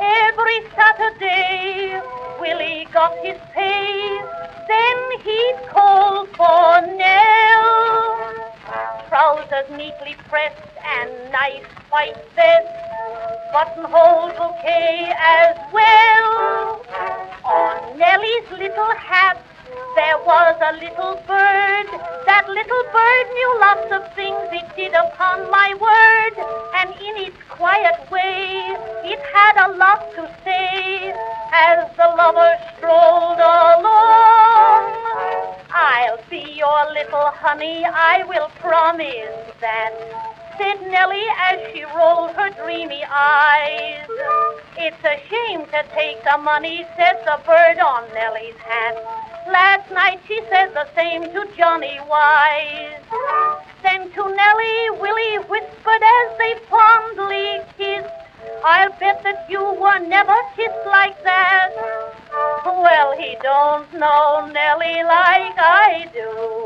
Every Saturday, Willie got his pay. Then he'd call for Nell. Trousers neatly pressed and nice white vest, buttonhole bouquet as well. On Nellie's little hat, there was a little bird. That little bird knew lots of things, it did, upon my word. And in its quiet way, it had a lot to say. As the lover strolled along, I'll be your little honey, I will promise that, said Nellie as she rolled her dreamy eyes. It's a shame to take the money, said the bird on Nellie's hat. Last night she said the same to Johnny Wise. Then to Nellie, Willie whispered as they fondly kissed, I'll bet that you were never kissed like that. Well, he don't know Nellie like I do,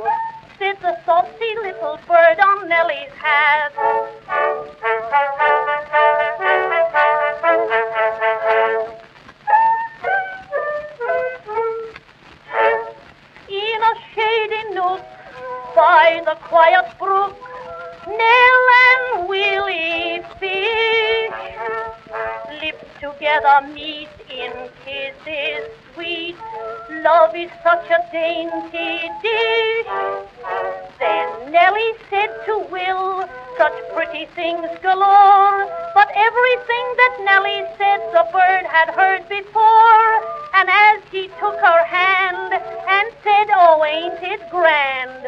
said the saucy little bird on Nellie's hat. By the quiet brook, Nell and Willie fish. Lips together meet in kisses sweet. Love is such a dainty dish. Then Nellie said to Will, such pretty things galore. But everything that Nellie said the bird had heard before. And as he took her hand and said, oh, ain't it grand,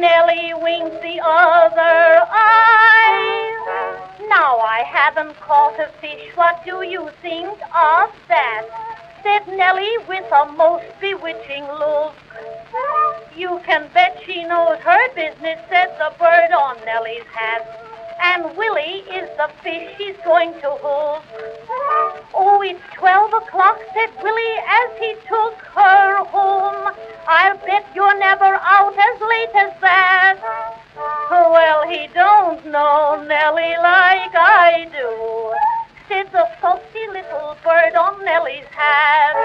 Nellie winked the other eye. Now I haven't caught a fish, what do you think of that, said Nellie with a most bewitching look. You can bet she knows her business, said the bird on Nellie's hat. And Willie is the fish she's going to hook. Oh, it's 12 o'clock, said Willie as he took her home. I'll bet you're never out as late as that. Well, he don't know Nellie like I do, said the saucy little bird on Nellie's hat.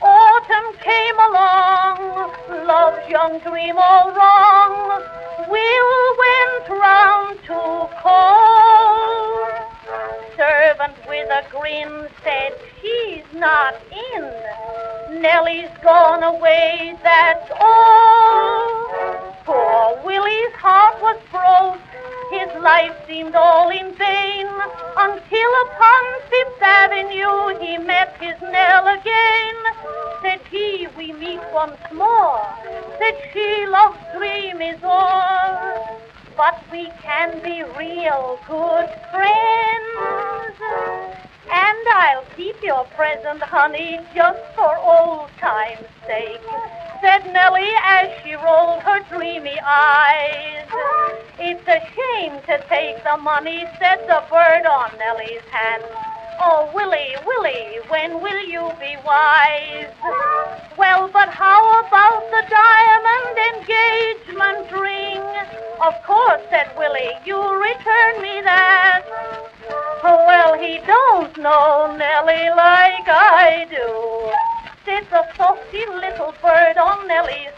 Autumn came along, love's young dream all wrong. Will went round to call. Servant with a grin said, she's not in. Nellie's gone away, that's all. Poor Willie's heart was broke. His life seemed all in vain, until upon Fifth Avenue he met his Nell again. Said he, we meet once more. Said she, love's dream is o'er. But we can be real good friends. And I'll keep your present, honey, just for old time's sake, said Nellie as she rolled her dreamy eyes. It's a shame to take the money, said the bird on Nellie's hat. Oh, Willie, Willie, when will you be wise? Well, but how about the diamond engagement ring? Of course, said Willie, you return me that. Well, he don't know Nellie like I do, said the saucy little bird on Nellie's